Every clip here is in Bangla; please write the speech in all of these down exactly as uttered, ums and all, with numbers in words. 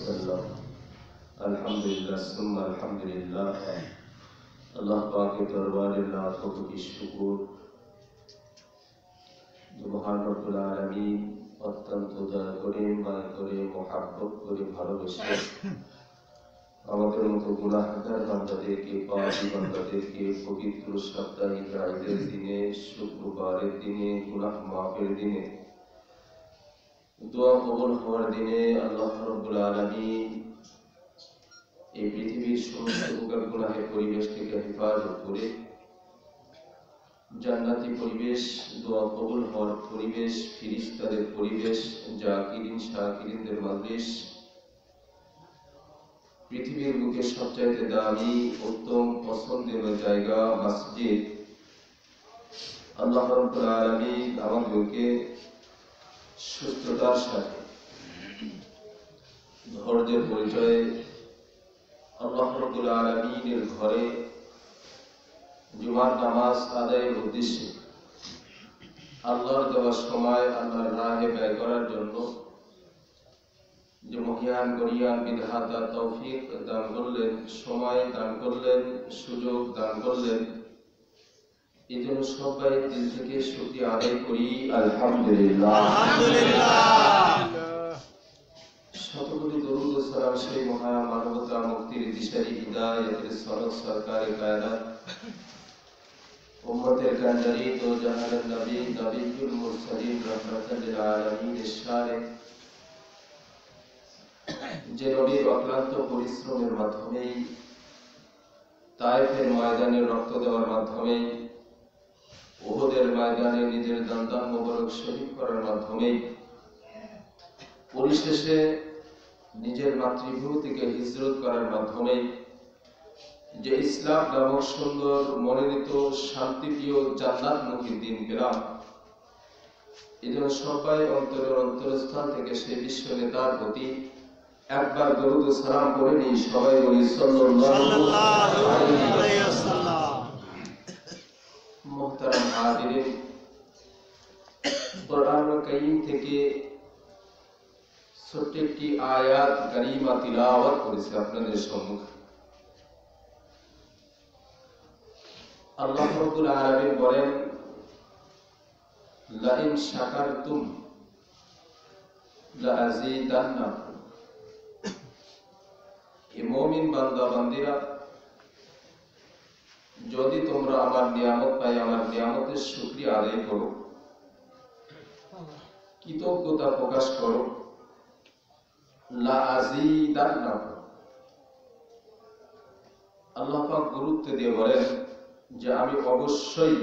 वसल्लम। अल्हम्दुलिल्लाह सुम्मा अल्हम्दुलिल्लाह है। अल्लाह पाक के दरबार लाखों की शुक्र सुभान रब्बिल आलमीन अत्यंत दया करे माया करे मोहब्बत करे ভালোবাসে আমাদের মতো গুনাহগার বান্দাদেরকে পাপী বান্দাদেরকে পবিত্র সপ্তাহে রাইদের দিনে শুক্রবারের দিনে গুনাহ মাফের দিনে দোয়া কবুল হওয়ার দিনে আল্লাহ রব্বুল আলামিন এই পৃথিবীর সমস্ত প্রকার গুনাহের পরিবেশ থেকে হেফাজত করে জান্নাতি পরিবেশ দোয়া কবুল হওয়ার পরিবেশ ফেরেশতাদের পরিবেশ জাকিরিন শাকিরিনদের মজলিস পৃথিবীর বুকে সবচেয়ে দামি উত্তম পছন্দের জায়গা মসজিদ। আল্লাহ রাব্বুল আলামিন আমাদেরকে সুস্থতার সাথে ধৈর্যের পরিচয়ে আল্লাহ রাব্বুল আলামিনের ঘরে जुमार नमाज आदाय उद्देश्य आल्लाहर देওয়া সময় আল্লাহর রাহে ব্যয় করার জন্য যে মহান গরিয়ান বিধাতা তৌফিক দান করলেন সময় দান করলেন সুযোগ দান করলেন এই জন্য সবাই দিল থেকে শুকরিয়া আদায় করি। আলহামদুলিল্লাহ আলহামদুলিল্লাহ শতকোটি দরুদ ও সালাম সেই মহান মানবতা মুক্তির দিশারি হিদায়াতের সনদ সরকারে কায়নাত उम्मते कांदरी तो जहान नबी नबीुल मुरसलीन रहमतुल लिल आलमीन इशारे যে নবীর অক্লান্ত পরিশ্রমের মাধ্যমে তায়েফের ময়দানে রক্ত দেওয়ার মাধ্যমে উহুদের ময়দানে নিজের দান্দান মোবারক শহীদ করার মাধ্যমে পরিশেষে নিজের মাতৃভূমি থেকে হিজরত করার মাধ্যমে যে ইসলাম নামক সুন্দর মনোনীত শান্তিপ্রিয় জান্নাতমুখী দিন পেলাম এই জন্য সবাই অন্তরের অন্তরস্থান থেকে সেই বিশ্ব নেতার প্রতি একবার দরুদ ও সালাম করে নিই সবাই বলি সাল্লাল্লাহু আলাইহি ওয়াসাল্লাম। মুহতারাম হাজিরিন কোরআনুল কারীম থেকে ছোট্ট একটি আয়াত কারিমা তিলাওয়াত করেছি আপনাদের সম্মুখে। আল্লাহ রাব্বুল আলামিন বলেন লা ইন শাকারতুম লা আযীদান্নাকুম। এই মুমিন বান্দা বান্দিরা যদি তোমরা আমার নিয়ামত পাই আমার নিয়ামতের শুকরিয়া আদায় করো কৃতজ্ঞতা প্রকাশ করো লা আযীদান্নাকুম। আল্লাহ পাক গুরুত্ব দিয়ে বলেন যে আমি অবশ্যই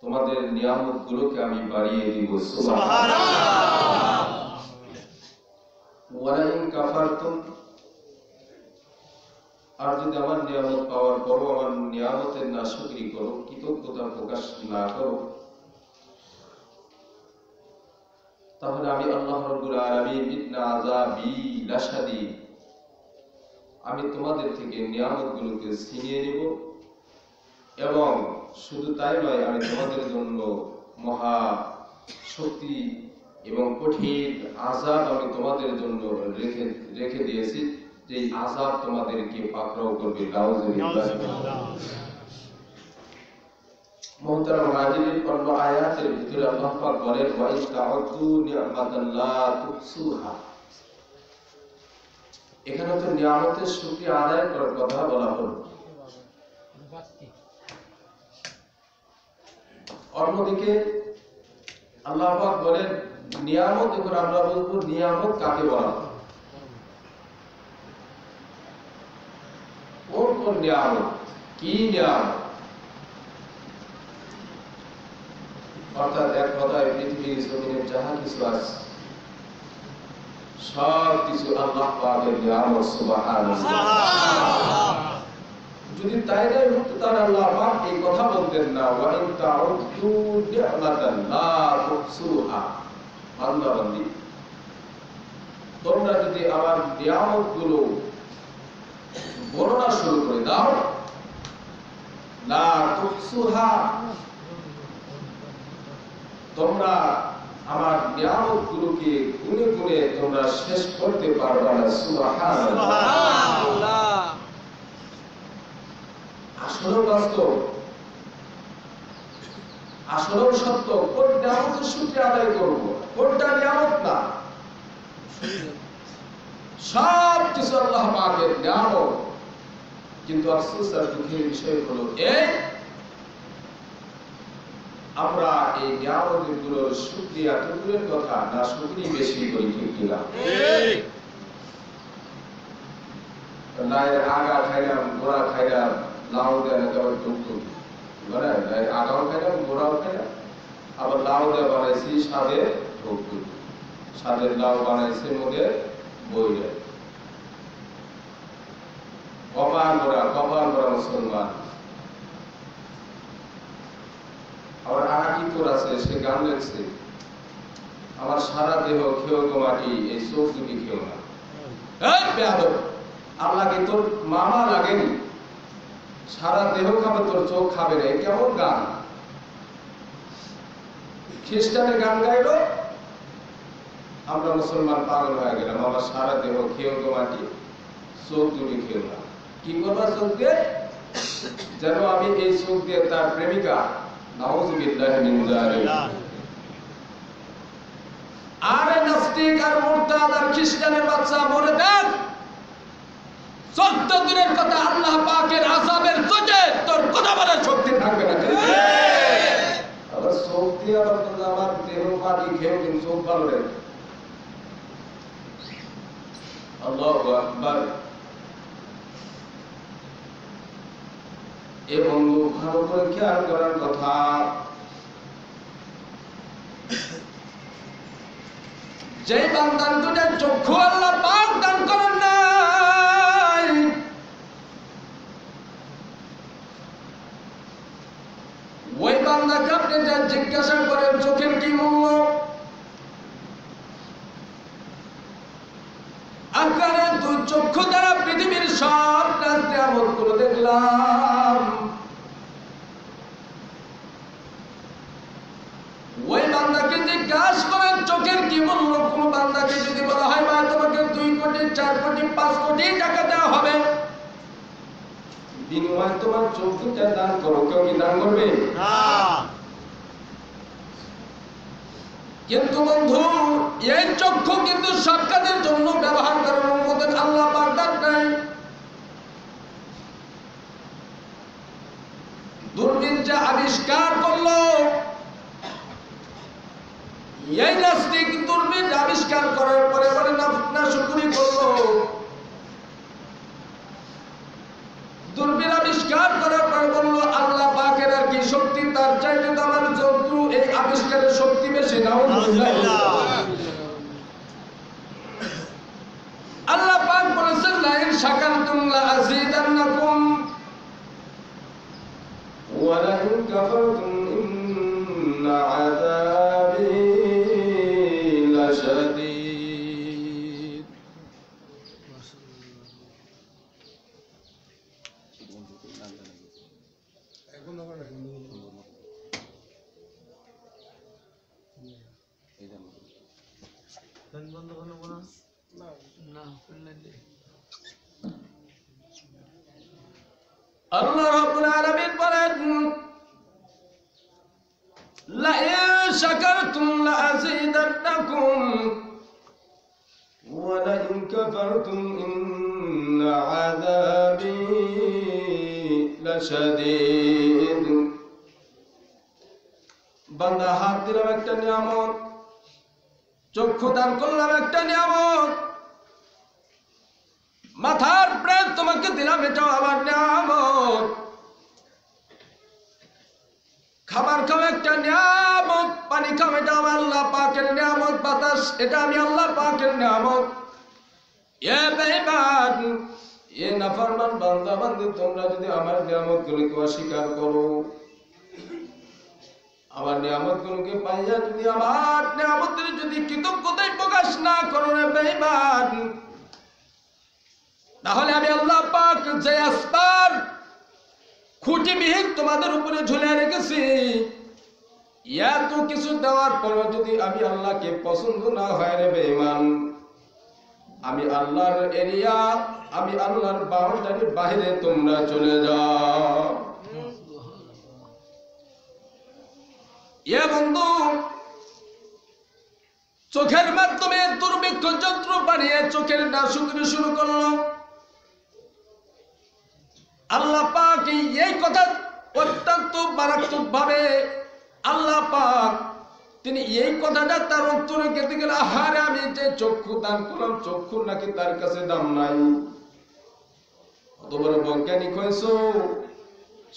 তোমাদের নিয়ামত গুলোকে আমি বাড়িয়ে দিব। সুবহানাল্লাহ। ওয়া ইন কাফারতুম আর যদি আমার নিয়ামত পাওয়ার পরও আমার নিয়ামতের নাশুকরি করো কৃতজ্ঞতা প্রকাশ না করো তাহলে আমি আল্লাহ রাব্বুল আলামিন ইন্না আযাবি লাশাদীদ আমি তোমাদের থেকে নিয়ামত গুলোকে ছিনিয়ে নেব এবং শুধু তাই নয় আমি তোমাদের জন্য মহা শক্তি এবং কঠিন আযাব আমি তোমাদের জন্য রেখে রেখে দিয়েছি যে আযাব তোমাদেরকে পাকড়াও করবে। মুহতারাম হাজিরিন অন্য আয়াতের ভিতরে আল্লাহ পাক বলেন ওয়া ইন তা'উদ্দু নি'মাতাল্লাহ তুহসুহা। এখানে তো নিয়ামতের শুকরিয়া আদায় করার কথা বলা হলো অন্যদিকে আল্লাহ পাক বলেন নিয়ামত এখন আমরা বলবো নিয়ামত কাকে বলা হয় কোন কোন নিয়ামত কি নিয়ামত অর্থাৎ এক কথায় পৃথিবীর জমিনে যাহা কিছু আছে সব কিছু আল্লাহ পাকের নিয়ামত। সুবহানাল্লাহ। যদি তাই নাই হতো তাহলে আল্লাহ পাক এই কথা বলতেন না ওয়া ইন তা'উদ্দু নি'মাতাল্লাহ তুহসুহা। বান্দা বান্দি তোমরা যদি আমার নিয়ামতগুলো গণনা শুরু করে দাও লা তুহসুহা তোমরা दुखे मुसलमान ख्रिस्टान गान गाइल मुसलमान पागल हो गेलाम सारा देह खेये गोमाटी चोख दुटी खेये ना कि करबा चोख दिए जेनो आमी एई चोख दिए तार प्रेमिका ख्याल कर कथा जय बंदन तुझे चक्षु अल्लाह पाक दान करना वही बंदा कब ने जिज्ञासा करे चोखेर की मूल्य आकारे तू चक्षु द्वारा पृथ्वीर सब रास्ते अमर कर देखलाम वही बंदा के जिज्ञास करे চোখের কি মূল্য কোন বান্দাকে যদি বলা হয় ভাই তোমাকে দুই কোটি চার কোটি পাঁচ কোটি টাকা দেওয়া হবে বিনিময়ে তোমার চোখটা দান করো কেউ কি দান করবে না কিন্তু বন্ধু এই চক্ষু কিন্তু সৎকাজের জন্য ব্যবহার করার অনুমোদন আল্লাহ পাক দান নাই দূরবীন যা আবিষ্কার করলো এই নাস্তিক দুর্বীন আবিষ্কার করার পরে বলে না না শুকুরি করলো দুর্বীন আবিষ্কার করার পরে বলল আল্লাহ পাকের আর কি শক্তি তার চাইতে আমার জন্তু এই আবিষ্কারের শক্তি বেশি নাও আলহামদুলিল্লাহ আল্লাহ পাক বলেছেন লা ইন শাকারতুম লা আযীদান্নাকুম ওয়া লা ইন কাফারতুম ইন্না আযাবি আল্লাহ রাব্বুল আলামিন বলেন লা ইন শাকারতুম লা আযীদান্নাকুম ওয়া লা ইন কাফারতুম ইন্না আযাবি লাশাদীদ বান্দা হাত দিলাম একটা নিয়ামত চক্ষু দান করলাম একটা নিয়ামত মাথার প্রেম তোমাকে দিলাম এটাও আমার নিয়ামত খাবার খাও একটা নিয়ামত পানি খাও এটা আল্লাহ পাকের নিয়ামত বাতাস এটা আমি আল্লাহ পাকের নিয়ামত এ বেঈমান এ নাফরমান বান্দা বান্দী তোমরা যদি আমার নিয়ামতগুলোকে অস্বীকার করো আমার নিয়ামতগুলোকে পাইয়া যদি আমার নিয়ামতের যদি কৃতজ্ঞতা প্রকাশ না করো রে বেঈমান তাহলে আমি আল্লাহ পাক যে আসমান খুঁটিবিহীন তোমাদের উপরে ঝুলিয়ে রেখেছি या तो किस देवार पर यदि आमी अल्लाह के पसंद ना हय रे बेईमान आमी अल्लाहर एरिया आमी अल्लाहर बाउंडारिर बाहरे तुमरा चले जाओ। ये बंधु चोखेर माध्यमे दुर्भिक्ष यंत्र बानिये चोखेर नाशुक्र शुरू करलो अल्लाह पाक ये कथा अत्यंत मारात्मक भावे আল্লাহ পাক তিনি এই কথাটা তার অন্তরে গেঁথে গেল। আহারে আমি যে চক্ষু দান করলাম চক্ষু নাকি তার কাছে দাম নাই। কত বড় বৈজ্ঞানিক হয়েছো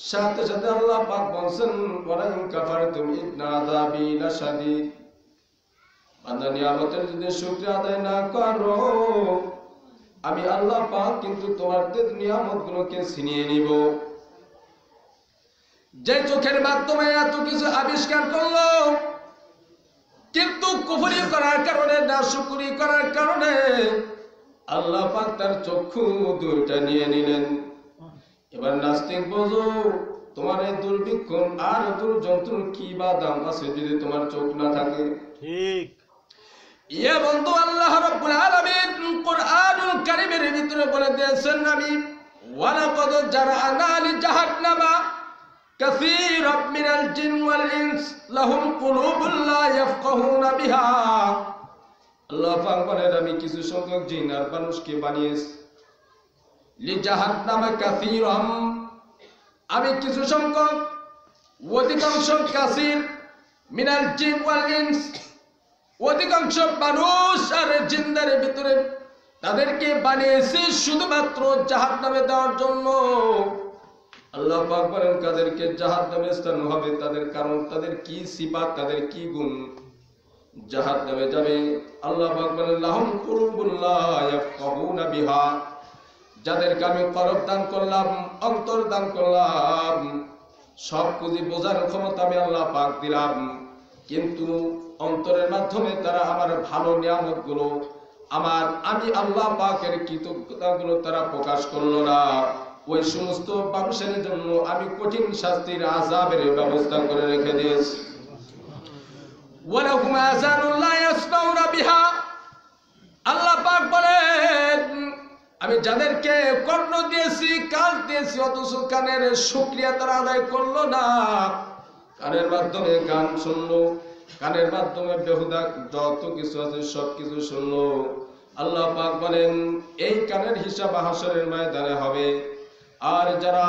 সাথে সাথে আল্লাহ পাক বলছেন ওয়ালাইন কাফারতুম ইন্না আযাবি লাশাদীদ। বান্দা নিয়ামতের যদি শুকরিয়া আদায় না করো আমি আল্লাহ পাক কিন্তু তোমার তেজ নিয়ামতগুলোকে ছিনিয়ে নিব। যে চোখের মাধ্যমে এত কিছু আবিষ্কার করলো কিন্তু কুফরি করার কারণে নাশুকরি করার কারণে আল্লাহ পাক তার চক্ষু দুইটা নিয়ে নিলেন। এবার নাস্তিক বুঝো তোমার এই দুর্ভিক্ষণ আর দুর্যন্ত্রর কি বা দাম আছে যদি তোমার চোখ না থাকে। ঠিক ইয়া বন্ধু আল্লাহ রাব্বুল আলামিন কুরআনুল কারীমের ভিতরে বলে দিয়েছেন নবী ওয়ালাকাদ জারআনা লি জাহান্নামা كثيرا من الجن والإنس لهم قلوب لا يفقهون بها الله পাক বলেন আমি কিছু সংখ্যক জিন আর মানুষকে বানিয়েছি লিজাহান্নামা কাসীরাম আমি কিছু সংখ্যক অধিকাংশ কাসীর মিনাল জিন ওয়াল ইনস অধিকাংশ মানুষ আর জিনদের ভিতরে তাদেরকে বানিয়েছি শুধুমাত্র জাহান্নামে দেওয়ার জন্য। আল্লাহ পাক বলেন তাদেরকে জাহান্নামে স্থান হবে তাদের কারণ তাদের কি সিফাত তাদের কি গুণ জাহান্নামে যাবে। আল্লাহ পাক বলেন লাহুম কুলুবুল লা ইয়াফকাহুনা বিহা যাদেরকে আমি কলব দান করলাম অন্তর দান করলাম সব কিছু বোঝার ক্ষমতা আমি আল্লাহ পাক দিলাম কিন্তু অন্তরের মাধ্যমে তারা আমার ভালো নিয়ামতগুলো আমার আমি আল্লাহ পাকের কৃতজ্ঞতাগুলো তারা প্রকাশ করলো না। ওই সমস্ত মানুষের জন্য আমি কঠিন শাস্তির আযাবের ব্যবস্থা করে রেখে দিয়েছি। ওয়ালাহুম আযানুন লা ইয়াসমাউনা বিহা আল্লাহ পাক বলেন আমি যাদেরকে কর্ণ দিয়েছি কান দিয়েছি অথচ কানের শুকরিয়া তারা আদায় করলো না। কানের মাধ্যমে গান শুনলো কানের মাধ্যমে বেহুদা যত কিছু আছে সব কিছু শুনলো। আল্লাহ পাক বলেন এই কানের হিসাব হাসরের ময়দানে হবে। আর যারা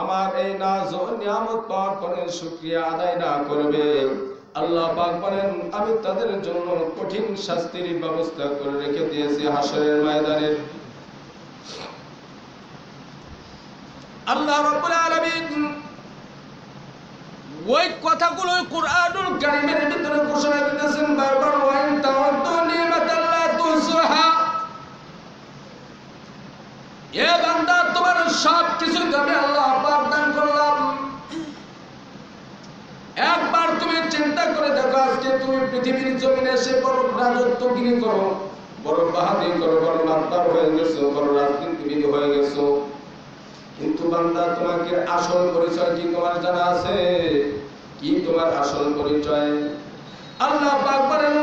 আমার এই নাজ ও নিয়ামত পাওয়ার পরে শুকরিয়া আদায় না করবে আল্লাহ পাক বলেন আমি তাদের জন্য কঠিন শাস্তির ব্যবস্থা করে রেখে দিয়েছি হাসরের ময়দানে। আল্লাহ রাব্বুল আলামিন ওই কথাগুলো কুরআনুল কারীমের ভিতরে ঘোষণা দিয়েছেন বারবার ওয়াইন তাওয়াদু নিমাতাল্লাহ তুসহা এ বান্দা তোমার সব কিছু আমি আল্লাহ পাক দান করলাম। একবার তুমি চিন্তা করে দেখো আজকে তুমি পৃথিবীর জমিনে এসে বড় রাজত্ব গিরি করো বড় বাহাদুরি করো বড় মানদার হয়ে গেছো বড় রাজনীতিবিদ হয়ে গেছো কিন্তু বান্দা তোমাকে আসল পরিচয় কি তোমার জানা আছে কি তোমার আসল পরিচয়। আল্লাহ পাক বলেন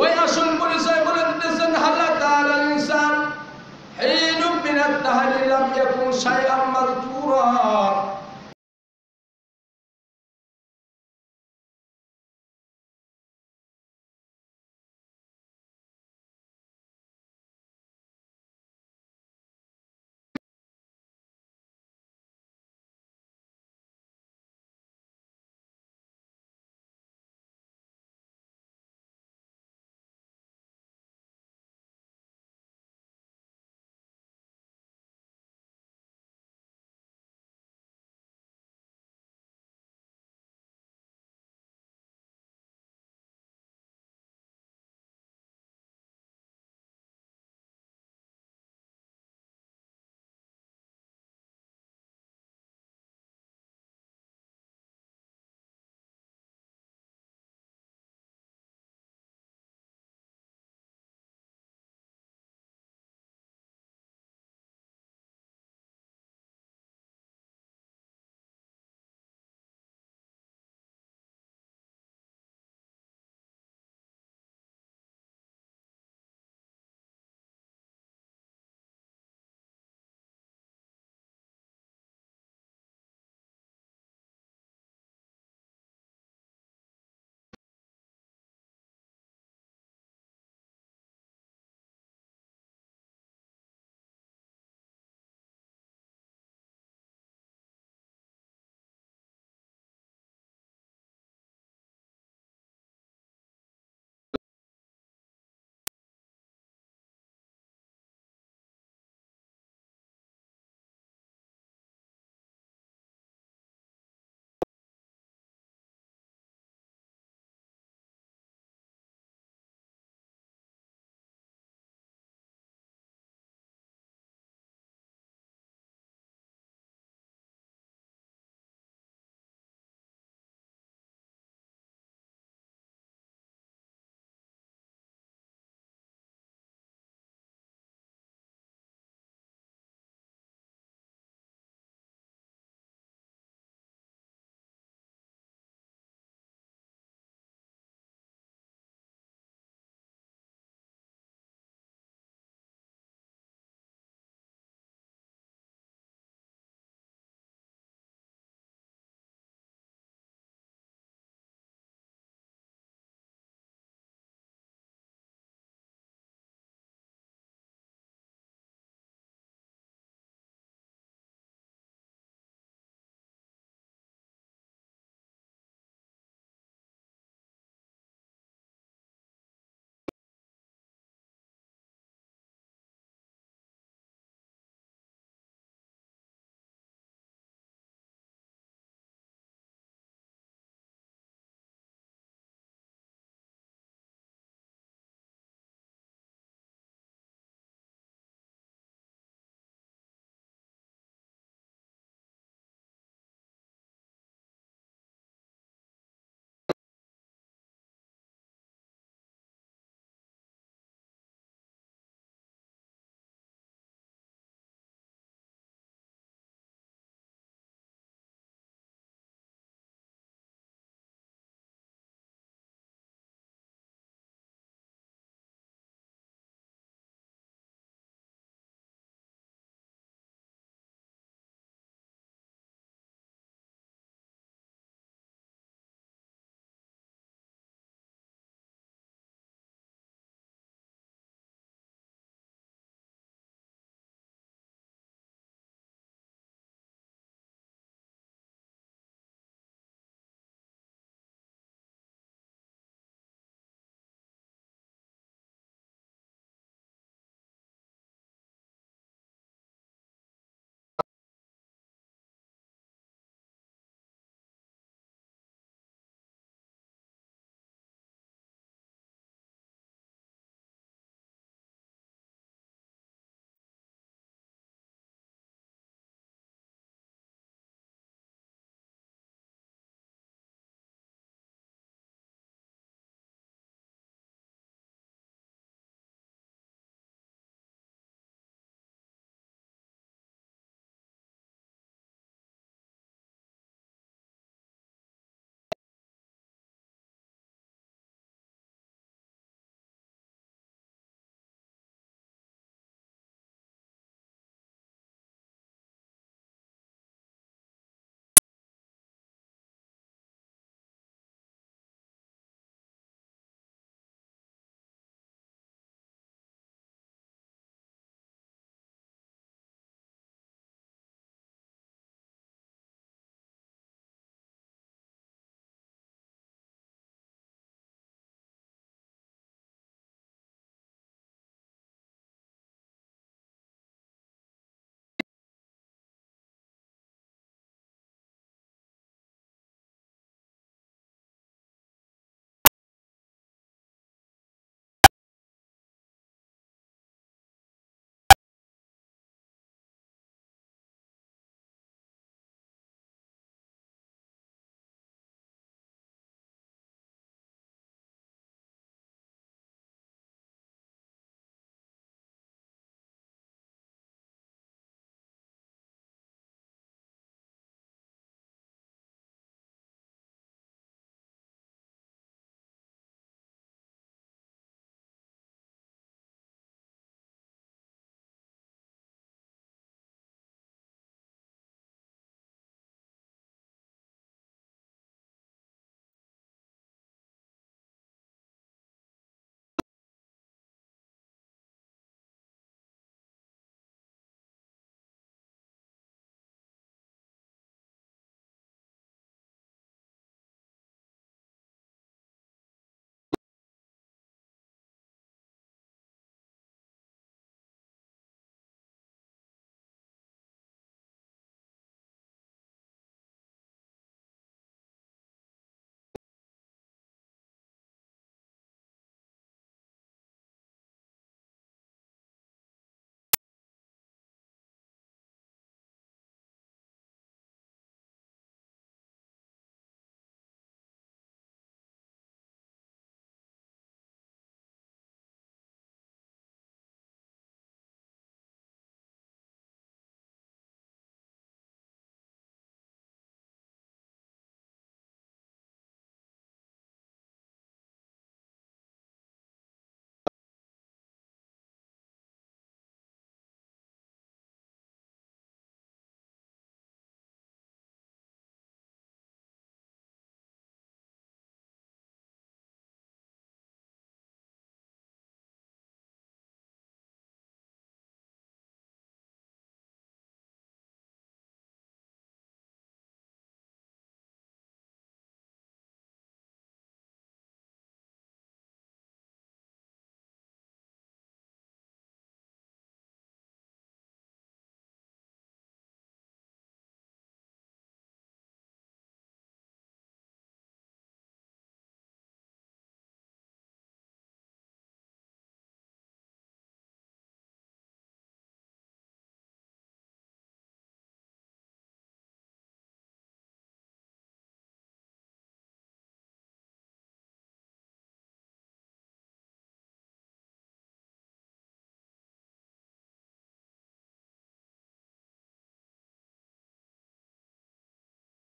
ওই আসল পরিচয় বলে দিতেছেন হালা তাআলা ইনসান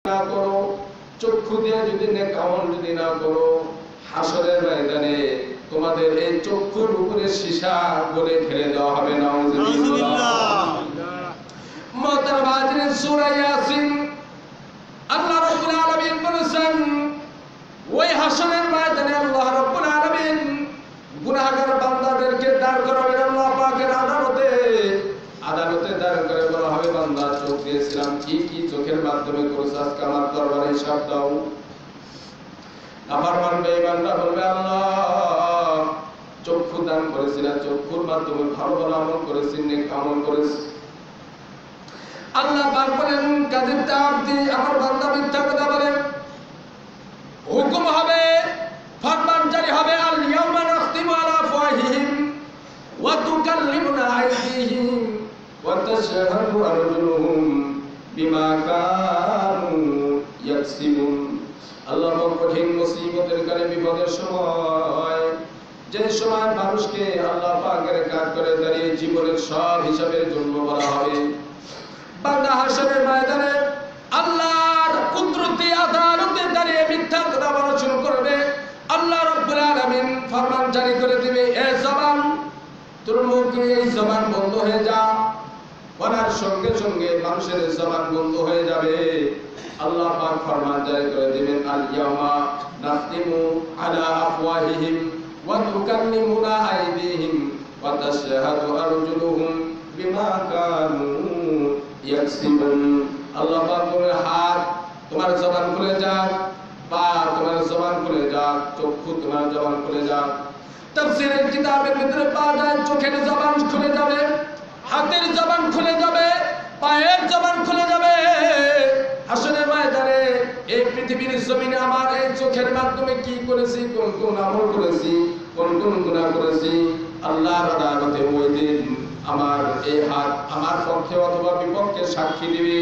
ना करो चक्षु दिए यदि नेक আমল যদি না করো হাসরের ময়দানে তোমাদের এই চক্ষুর উপরে সীসা গলে ফেলে দেওয়া হবে নাউজুবিল্লাহ। মহতার হাজরিন সূরা ইয়াসিন আল্লাহ রাব্বুল আলামিন বলেছেন ওই হাসরের ময়দানে আল্লাহ রাব্বুল আলামিন গুনাহগার বান্দাদেরকে দাঁড় করাবেন আল্লাহ পাকের আদালতে আদালতে দাঁড় করে বলা হবে বান্দা চোখ দিয়েছিলাম কি কি চোখের মাধ্যমে করেছে আজকে আমার দরবারে হিসাব দাও। আমার মানবে বান্দা বলবে আল্লাহ চক্ষু দান করেছিলাম চক্ষুর মাধ্যমে ভালো ভালো আমল করেছি নেক আমল করেছি আল্লাহ পাক বলেন কাযিব তাআতি আমার বান্দা মিথ্যা কথা বলে হুকুম হবে ফরমান জারি হবে আল ইয়াউমা নাখতিমু আলা ফাহিহিম ওয়া তুকাল্লিমুনা আইদিহিম ওয়া তাশহাদু আরজুলুহুম বিমা কানু ইয়াকসিমুন। আল্লাহ পাক কঠিন মুসিবতের কালে বিপদের সময় যে সময় মানুষকে আল্লাহ পাকের কাজ করে দাঁড়িয়ে জীবনের সব হিসাবের জন্য বলা হবে বান্দা হাসরের ময়দানে আল্লাহর কুদরতি আদালতে দাঁড়িয়ে মিথ্যা কথা বলা শুরু করবে আল্লাহ রাব্বুল আলামিন ফরমান জারি করে দিবে এ জবান তোর মুখ এই জবান বন্ধ হয়ে যা বলার সঙ্গে সঙ্গে মানুষের জবান বন্ধ হয়ে যাবে। আল্লাহ পাক ফরমান জারি করে দিবেন আল ইয়াউমা নাখতিমু আলা আফওয়াহিহিম ওয়া তুকাল্লিমুনা আইদিহিম ওয়া তাশহাদু আরজুলুহুম বিমা কানু ইয়াকসিবুন। আল্লাহ পাক বলে হাত তোমার জবান খুলে যাক পা তোমার জবান খুলে যাক চক্ষু তোমার জবান খুলে যাক। তাফসীরের কিতাবের ভিতরে পাওয়া যায় চোখের জবান খুলে যাবে হাতের জবান খুলে যাবে পায়ের জবান খুলে যাবে। হাসরের ময়দানে এই পৃথিবীর জমিনে আমার এই চোখের মাধ্যমে কি করেছি কোন কোন আমল করেছি কোন কোন গুনাহ করেছি আল্লাহর আদালতে ওই দিন আমার এই হাত আমার পক্ষে অথবা বিপক্ষে সাক্ষী দিবে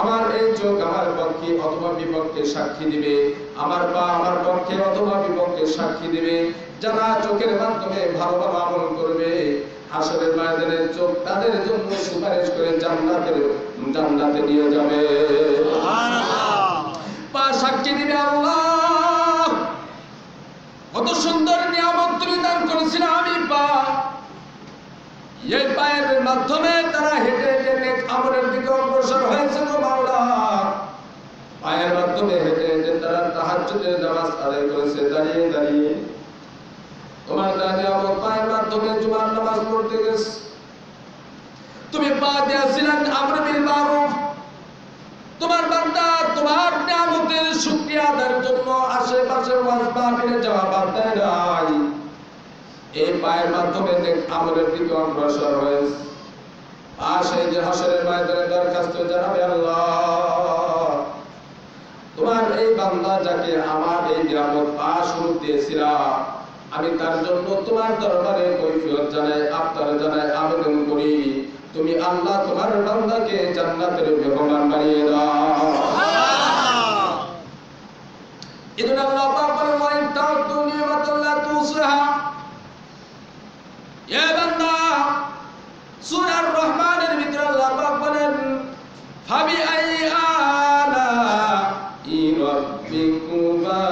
আমার এই চোখ আমার পক্ষে অথবা বিপক্ষে সাক্ষী দিবে আমার পা আমার পক্ষে অথবা বিপক্ষে সাক্ষী দিবে। যারা চোখের মাধ্যমে ভালো ভালো আমল করবে হাসরের ময়দানে চোখ তাদের জন্য সুপারিশ করে জান্নাতে জান্নাতে নিয়ে যাবে। সুবহানাল্লাহ। পা সাক্ষী দিবে আল্লাহ কত সুন্দর নিয়ামত তুমি দান করেছিলে আমি পা এই পায়ের মাধ্যমে তারা হেঁটে হেঁটে নেক আমলের দিকে অগ্রসর হয়েছে গো মাওলা পায়ের মাধ্যমে হেঁটে হেঁটে তারা তাহাজ্জুদের নামাজ আদায় করেছে দাঁড়িয়ে দাঁড়িয়ে তোমার দাঁড়িয়ে আমার পায়ের মাধ্যমে জুমার নামাজ পড়তে গেছে তুমি পা দিয়েছিলেন আমর বিল মারুফ তোমার বান্দা তোমার নিয়ামতের শুকরিয়া আদায়ের জন্য আশেপাশে ওয়াজ মাহফিলে যাওয়া বাদ দেয় নাই এই পায়ের মাধ্যমে নেক আমলের দিকে অগ্রসর হয়েছে। আর সেই যে হাসরের ময়দানে দরখাস্ত জানাবে আল্লাহ তোমার এই বান্দা যাকে আমার এই নিয়ামত আশরুফ দিয়েছিলাম আমি তার জন্য তোমার দরবারে কৈফিয়ত জানাই আফতার জানাই আবেদন করি তুমি আল্লাহ তোমার বান্দাকে জান্নাতের মেহমান বানিয়ে দাও। ইদনা আল্লাহ পাক বলেন ওয়া ইন তা'তু নি'মাতাল্লাহ তুসহা এ বান্দা সূরা আর-রহমানের ভিতরে আল্লাহ পাক বলেন ফাবি আই আলা ই রাব্বিকুমা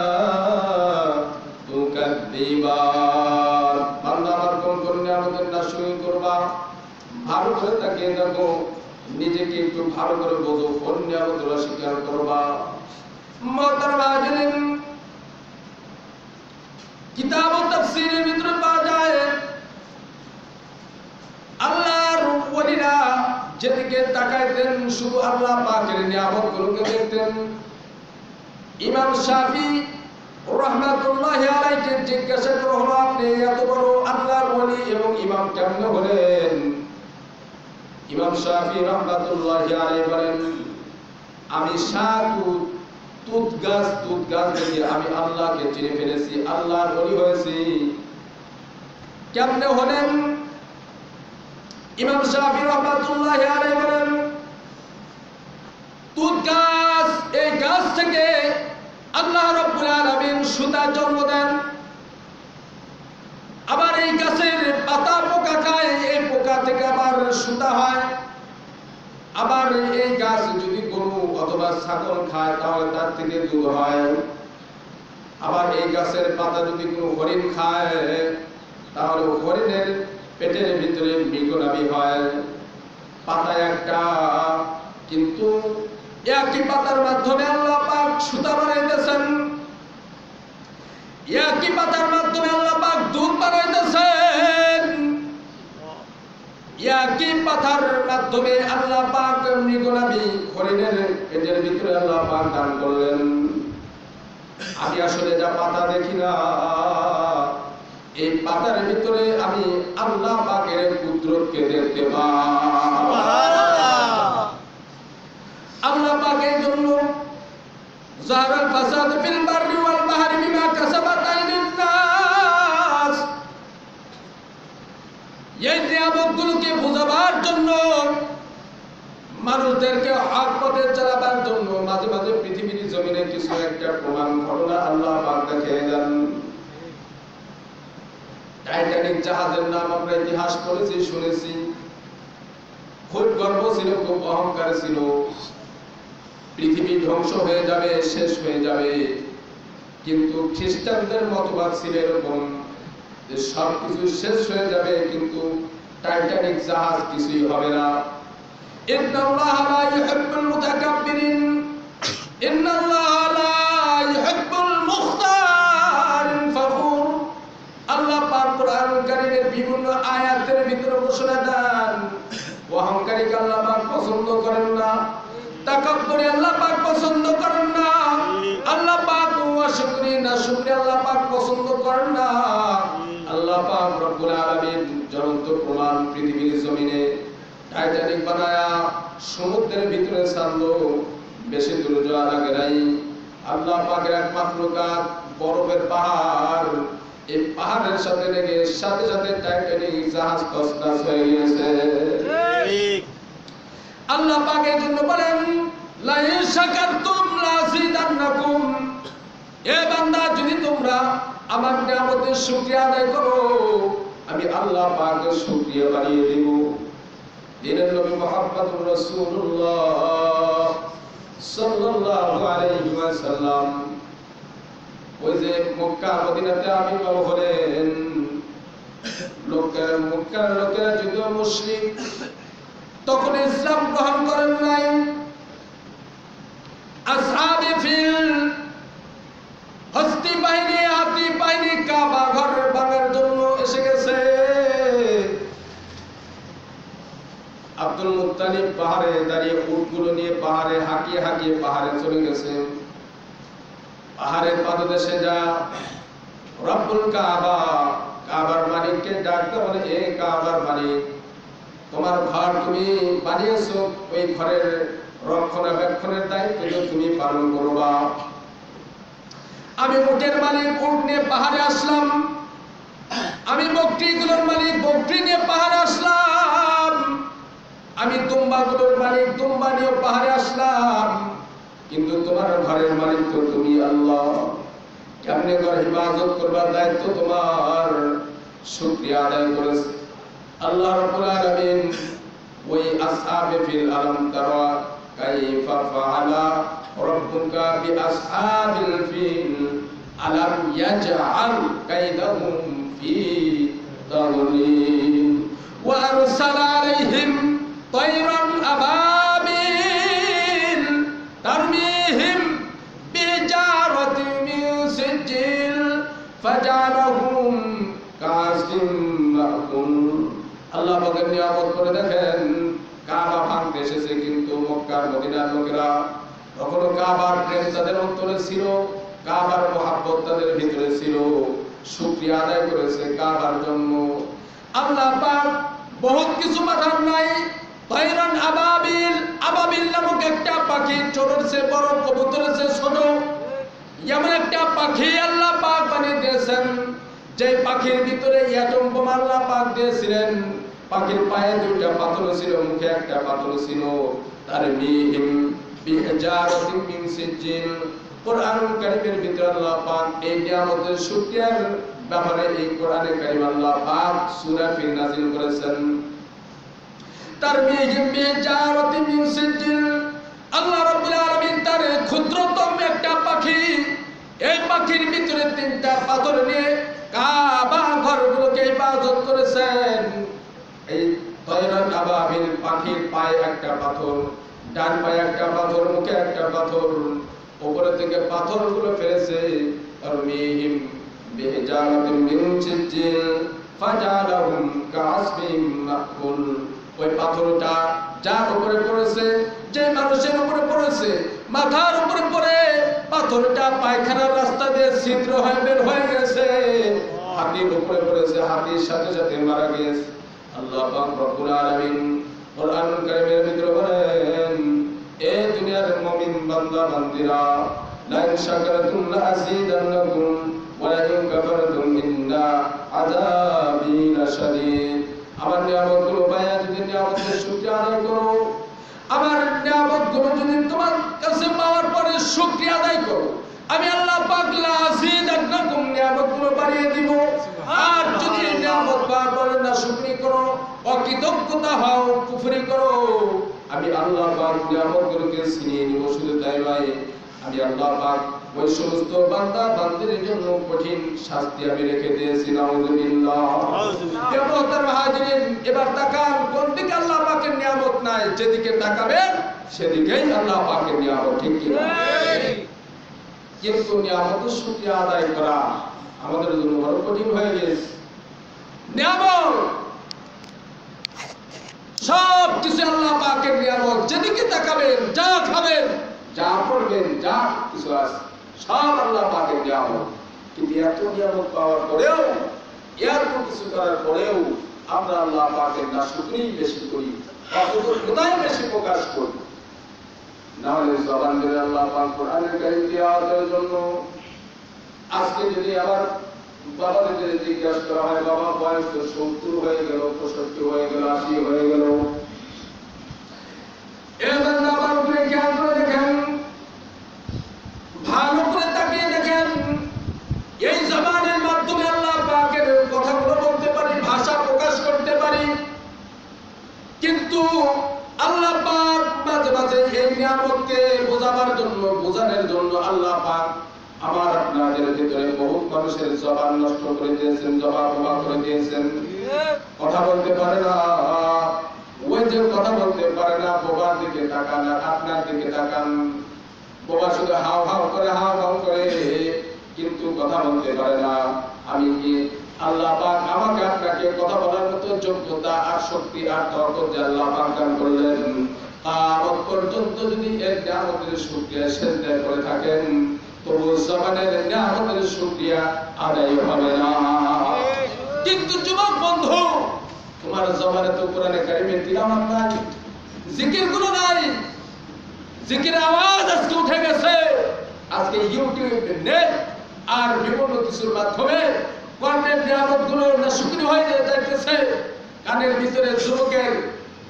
তুকাদ্দিবান বান্দা আমার কোন কোন নিয়ামতের না শুকর করবা ভালো করে তাকিয়ে দেখো নিজেকে একটু ভালো করে বোঝো কোন নিয়ামতগুলো স্বীকার করবা। মোহতারম হাজেরিন কিতাব ও তাফসীরের ভিতরে পাওয়া যায় আল্লাহর ওলিরা যেদিকে তাকাইতেন শুধু আল্লাহ পাকের নিয়ামতগুলোকে দেখতেন। ইমাম শাফি রাহমাতুল্লাহি আলাইহি জিজ্ঞাসা করা হলো আপনি এত বড় আল্লাহর ওলি এবং ইমাম কেমনে হলেন ইমাম শাফি রাহমাতুল্লাহি আলাইহি বলেন আমি সাতু তুত গাছ তুত গাছ থেকে আমি আল্লাহকে চিনে ফেলেছি আল্লাহর ওলি হয়েছি। কেমনে হলেন ইমাম শাফি রাহমাতুল্লাহি আলাইহি বলেন তুত গাছ এই গাছ থেকে আল্লাহ রাব্বুল আলামিন সুতা জন্ম দেন আবার এই গাছের পাতা পোকা খায় এই পোকা থেকে আবার সুতা হয় আবার এই গাছ যদি গরু অথবা ছাগল খায় তাহলে তার থেকে দূর হয়। আবার এই গাছের পাতা যদি কোনো হরিণ খায় তাহলে হরিণের পেটের ভিতরে মৃগনাভি হয়। পাতা একটা, কিন্তু একটি পাতার মাধ্যমে আল্লাহ পাক সুতা বানাইতেছেন, একটি পাতার মাধ্যমে আল্লাহ পাক দুধ বানাইতেছেন, একটি পাতার মাধ্যমে আল্লাহ পাক মৃগনাভি হরিণের পেটের ভিতরে আল্লাহ পাক দান করলেন। আমি আসলে যা পাতা দেখি না, এই পাতার ভিতরে আমি আল্লাহ পাকের কুদরতকে দেখতে পাই। আল্লাহ পাকের জন্য যারাল ফাসাদ ফিল বাররি ওয়াল বাহরি বিমা কাসাবাত আইনুন নাস, এই নিয়ামতগুলোকে বুঝাবার জন্য, মানুষদেরকে হক পথে চালাবার জন্য মাঝে মাঝে পৃথিবীর জমিনে কিছু একটা প্রমাণ ঘটনা আল্লাহ পাক দেখিয়ে দেন। টাইটানিক জাহাজের নাম আমরা ইতিহাস পড়েছি, শুনেছি। খুব গর্ব ছিল, খুব অহংকার ছিল, পৃথিবী ধ্বংস হয়ে যাবে, শেষ হয়ে যাবে। কিন্তু খ্রিস্টানদের মতবাদ ছিল এরকম যে সবকিছু শেষ হয়ে যাবে কিন্তু টাইটানিক জাহাজ কিছুই হবে না। ইন্নাল্লাহা লা ইউহিব্বুল মুতাকাব্বিরিন, ইন্নাল্লাহা লা ইউহিব্বুল মুখতারিন ফাখুর। আল্লাহ পাক কোরআন কারীমের বিভিন্ন আয়াতের ভিতরে ঘোষণা দেন অহংকারী আল্লাহ পাক পছন্দ করেন না, তাকাব্বুরি আল্লাহ পাক পছন্দ করেন না, আল্লাহ পাক ওয়াশুকরি না শুকরিয়া আল্লাহ পাক পছন্দ করেন না। আল্লাহ পাক রব্বুল আলামিন জ্বলন্ত প্রমাণ পৃথিবীর জমিনে টাইটানিক বানায়া সমুদ্রের ভিতরে ছাড়লো, বেশি দূর যাওয়া লাগে নাই। আল্লাহ পাকের এক মাখলুকাত বরফের পাহাড়, এই পাহাড়ের সাথে লেগে সাথে সাথে টাইটানিক জাহাজ তছনছ হয়ে গেছে। ঠিক আল্লাহ পাকের জন্য বলেন লা ইন শাকারতুম লাযিদান্নাকুম, এ বান্দা যদি তোমরা আমার নিয়ামতের শুকরিয়া আদায় করো আমি আল্লাহ পাকের শুকরিয়া বাড়িয়ে দেব। দিনের নবী মুহাম্মদুর রাসূলুল্লাহ সাল্লাল্লাহু আলাইহি ওয়াসাল্লাম ওই যে মক্কা মদিনাতে আমি বল হলেন, লোকের মক্কার লোকেরা যদিও মুসলিম তখন ইসলাম গ্রহণ করেন নাই। আসহাবে ফিল হস্তি বাহিনী হাতি বাহিনী কাবা ঘর ভাঙার জন্য এসে গেছে। আব্দুল মুত্তালিব পাহাড়ে দাঁড়িয়ে উটগুলো নিয়ে পাহাড়ে হাঁকিয়ে হাঁকিয়ে পাহাড়ে চলে গেছে। পাহাড়ের পাদদেশে যা রব্বুল কাবা কাবার মালিককে ডাকতে বলে, এই কাবার মালিক তোমার ঘর তুমি বানিয়েছো, ওই ঘরের রক্ষণাবেক্ষণের দায়িত্ব তুমি পালন করবা। আমি উটের মালিক উট নিয়ে পাহাড়ে আসলাম, আমি বকরিগুলোর মালিক বকরি নিয়ে পাহাড়ে আসলাম, আমি দুম্বাগুলোর মালিক দুম্বা নিয়ে পাহাড়ে আসলাম, কিন্তু তোমার ঘরের মালিক তো তুমি আল্লাহ। কেমনে ঘর হিফাজত করবার দায়িত্ব তোমার। শুকরিয়া আদায় করেছে আল্লাহ রাব্বুল আলামিন। ওই আসহাবে ফিল আলাম তারা কাইফা ফাআলা রাব্বুকা বিআসহাবিল ফিল আলাম ইয়াজআল কাইদাহুম ফি তাদলিল ওয়া আরসালা আলাইহিম তায়রান আবাবিল তারমিহিম বিজারাতিন মিন সিজিল ফাজালহুম কাসিম মাকুম। আল্লাহ পাকের নিয়ামত করে দেখেন কাবা ভাঙতে এসেছে, কিন্তু মক্কার মদিনার লোকেরা তখনও কাবার প্রেম তাদের অন্তরে ছিল, কাবার মহাব্বত তাদের ভিতরে ছিল, শুকরিয়া আদায় করেছে কাবার জন্য। আল্লাহ পাক বহুত কিছু পাঠান নাই, তায়রান আবাবিল, আবাবিল নামক একটা পাখি, ছোটর চেয়ে বড়, কবুতরের চেয়ে ছোট, এমন একটা পাখি আল্লাহ পাক বানিয়ে দিয়েছেন যে পাখির ভিতরে অ্যাটম বোমা আল্লাহ পাক দিয়েছিলেন। পাখির পায়ে দুইটা পাথর ছিল, মুখে একটা পাথর ছিল। তারমিহিম বিহিজারাতিন মিন সিজিল। কোরআন কারীমের ভিতরে আল্লাহ পাক এই নিয়ামতের শুকরিয়ার ব্যাপারে এই কোরআনে কারীম আল্লাহ পাক সূরা ফিল নাযিল করেছেন। ترميهم بحجارة من سجيل আল্লাহ রাব্বুল আলামিন তার ক্ষুদ্রতম একটা পাখি এই পাখির ভিতরে তিনটা পাথর নিয়ে কাবা ঘরগুলোকে ইবাদত করেছেন এই তয়রান আবাবিল পাখির পায়ে একটা পাথর ডান পায়ে একটা পাথর মুখে একটা পাথর উপরে থেকে পাথরগুলো ফেলেছে আর মিহিম বিহিজারাতিন মিন সিজিল ফাজালাহুম কাআসবিন মাকুল ওই পাথরটা যার উপরে পড়েছে যে মানুষের উপরে পড়েছে মাথার উপরে পড়ে পাথরটা পায়খানার রাস্তা দিয়ে ছিদ্র হয়ে বের হয়ে গেছে হাতির উপরে পড়েছে হাতির সাথে সাথে মারা গেছে আল্লাহ পাক রব্বুল আলামিন কোরআন কারিমের ভিতরে বলেন এ দুনিয়ার মুমিন বান্দা বান্দিরা লা ইন শাকারতুম লা আযীদান্নাকুম ওয়া লা ইন কাফারতুম ইন্না আযাবি লাশাদীদ আমার নিয়ামতগুলো পায়া যদি নিয়ামতের শুকরিয়া আদায় করো আমার নিয়ামতগুলো যদি তোমার কাছে পাওয়ার পরে শুকরিয়া আদায় করো আমি আল্লাহ পাক লা আযীদান্নাকুম নিয়ামতগুলো বাড়িয়ে দিব আর যদি নিয়ামত পাওয়ার পরে না শুকরিয়া করো অকৃতজ্ঞতা হও কুফরি করো আমি আল্লাহ পাক নিয়ামতগুলোকে ছিনিয়ে নিব শুধু তাই নয় আমি আল্লাহ পাক ওই সমস্ত বান্দা বান্দির জন্য কঠিন শাস্তি আমি রেখে দিয়েছি আলহামদুলিল্লাহ এবারে হাজিরিন এবার তাকান কোন দিকে আল্লাহ পাকের নিয়ামত নাই যেদিকে তাকাবেন সেদিকেই আল্লাহ পাকের নিয়ামত ঠিক কি না কিন্তু নিয়ামতের শুকরিয়া আদায় করা আমাদের জন্য বড় কঠিন হয়ে গেছে নিয়ামত সব কিছু আল্লাহ পাকের নিয়ামত যেদিকে তাকাবেন যা খাবেন যা করবেন যা কিছু আছে সব আল্লাহ পাকের নিয়ামত কিন্তু এত নিয়ামত পাওয়ার পরেও এত কিছু করার পরেও আমরা আল্লাহ পাকের নাশুকরি বেশি করি কোথায় বেশি প্রকাশ করি নাহলে জবান দিয়ে আল্লাহ পাক কোরআনের কারিম তেলাওয়াতের জন্য আজকে যদি আবার বাবাদের যদি জিজ্ঞাসা করা হয় বাবা বয়স তো সত্তর হয়ে গেল পঁয়ষট্টি হয়ে গেল আশি হয়ে গেল এবার আবার উপরে খেয়াল করে দেখেন ভালো করে তাকিয়ে দেখেন এই জবানের মাধ্যমে আল্লাহ পাকের কথাগুলো বলতে পারি ভাষা প্রকাশ করতে পারি কিন্তু আল্লাহ পাক মাঝে মাঝে এই নিয়ামতকে বোঝাবার জন্য বোঝানোর জন্য আল্লাহ পাক আমার আপনাদের ভিতরে বহু মানুষের জবান নষ্ট করে দিয়েছেন জবান বোবা করে দিয়েছেন কথা বলতে পারে না ওই যে কথা বলতে পারে না বোবার দিকে তাকান আপনার দিকে তাকান বোবা শুধু হাও হাও করে হাও হাও করে কিন্তু কথা বলতে পারে না আমি কি আল্লাহ পাক আমাকে আপনাকে কথা বলার মতো যোগ্যতা আর শক্তি আর তর্ক যে আল্লাহ পাক দান করলেন তার পর্যন্ত যদি এর নিয়ামতের শুকরিয়া সেজদা করে থাকেন তবু জবানের নিয়ামতের শুকরিয়া আদায় হবে না কিন্তু যুবক বন্ধু তোমার জবানে তো কোরআনে কারিমের তিলাওয়াত নাই জিকির গুলো নাই জিকির আওয়াজ আজকে উঠে গেছে আজকে ইউটিউব নেট আর বিভিন্ন কিছুর মাধ্যমে কোরআনের নিয়ামতগুলো নাশুকরি হয়ে যাচ্ছে কানের ভিতরে যুবকের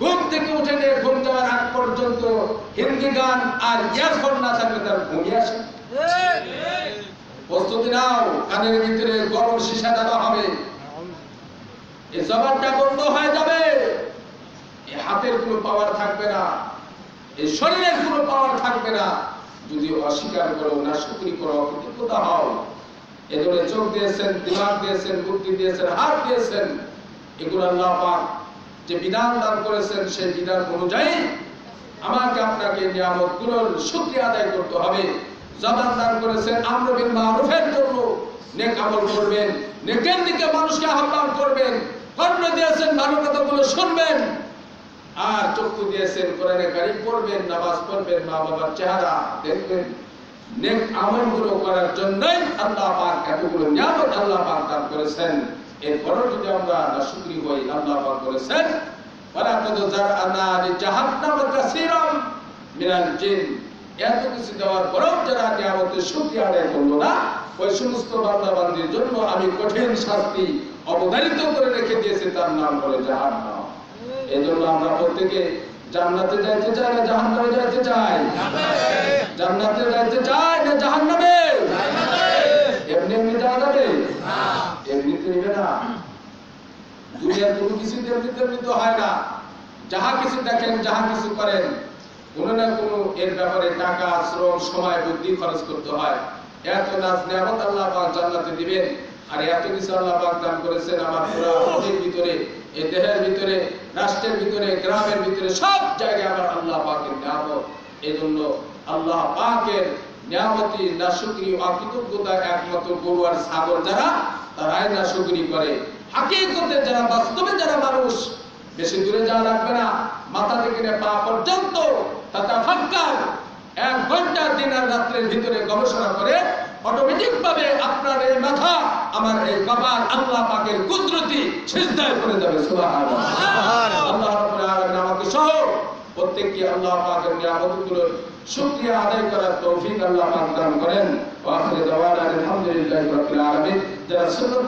ঘুম থেকে উঠে নিয়ে ঘুম যাওয়ার আগ পর্যন্ত হিন্দি গান আর ইয়ারফোন না থাকলে তার ঘুমিয়ে আসে প্রস্তুতি নাও কানের ভিতরে গরম সীসা দেওয়া হবে এই জবানটা বন্ধ হয়ে যাবে এই হাতের কোনো পাওয়ার থাকবে না এই শরীরের কোনো পাওয়ার থাকবে না যদি অস্বীকার করো না শুকরি করো কৃতজ্ঞতা হও এগুলো চোখ দিয়েছেন দিমাগ দিয়েছেন বুদ্ধি দিয়েছেন হাত দিয়েছেন এগুলো আল্লাহ পাক যে বিধান দান করেছেন সেই বিধান অনুযায়ী আমাকে আপনাকে নিয়ামতগুলোর শুকরিয়া আদায় করতে হবে জবান দান করেছেন আমরা বিল মারুফের জন্য নেক আমল করবেন নেকের দিকে মানুষকে আহ্বান করবেন কর্ণ দিয়েছেন ভালো কথাগুলো শুনবেন আর চক্ষু দিয়েছেন কোরআনে কারিম পড়বেন নামাজ পড়বেন মা বাবার চেহারা দেখবেন নেক আমলগুলো করার জন্যই আল্লাহ পাক এতগুলো নিয়ামত আল্লাহ পাক দান করেছেন এরপর যদি আমরা নাশুকরি হই আল্লাহ পাক বলেছেন ওয়ালা তাযরা'না লি জাহান্নামা কাসীরাম মিনাল জিন এত কিছু দেওয়ার পরেও যারা নিয়ামতের শুকরিয়া আদায় করলো না ওই সমস্ত বান্দা বান্দির জন্য আমি কঠিন শাস্তি অবধারিত করে রেখে দিয়েছি তার নাম হলো জাহান্নাম এজন্য আমরা প্রত্যেকে জান্নাতে যাইতে চাই না জাহান্নামে যাইতে চাই জান্নাতে যাইতে চাই না জাহান্নামে এমনি এমনি যাওয়া যাবে না এমনিতে হবে না দুনিয়ার কোনো কিছু এমনিতে এমনি তো হয় না যাহা কিছু দেখেন যাহা কিছু করেন কোনো না কোনো এর ব্যাপারে টাকা শ্রম সময় বুদ্ধি খরচ করতে হয়। এত নাজ নিয়ামত আল্লাহ পাক জান্নাতে দিবেন আর এত কিছু আল্লাহ পাক দান করেছেন আমার পুরো দেহের ভিতরে, এই দেহের ভিতরে, রাষ্ট্রের ভিতরে, গ্রামের ভিতরে, সব জায়গায় আমার আল্লাহ পাকের নিয়ামত। এজন্য আল্লাহ পাকের নিয়ামতি না শুকরি ও অকৃতজ্ঞতা একমাত্র গরু আর ছাগল যারা তারাই না শুকরি করে। হাকিকতে যারা বাস্তবে যারা মানুষ বেশি দূরে যাওয়া লাগবে না, মাথা থেকে পা পর্যন্ত তাতাফাক্কার এক ঘন্টা দিন আর রাতের ভিতরে গবেষণা করে অটোমেটিক ভাবে আপনার এই মাথা আমার এই কপাল আল্লাহ পাকের কুদরতি সিজদায় পড়ে যাবে। সুবহানাল্লাহ সুবহানাল্লাহ আল্লাহ রাব্বুল আলামিন আমাকে সহ প্রত্যেককে আল্লাহ পাকের নিয়ামতগুলোর শুকরিয়া আদায় করার তৌফিক আল্লাহ পাক দান করেন। ওয়া আখিরু দাওয়ানা আলহামদুলিল্লাহি রাব্বিল আলামিন।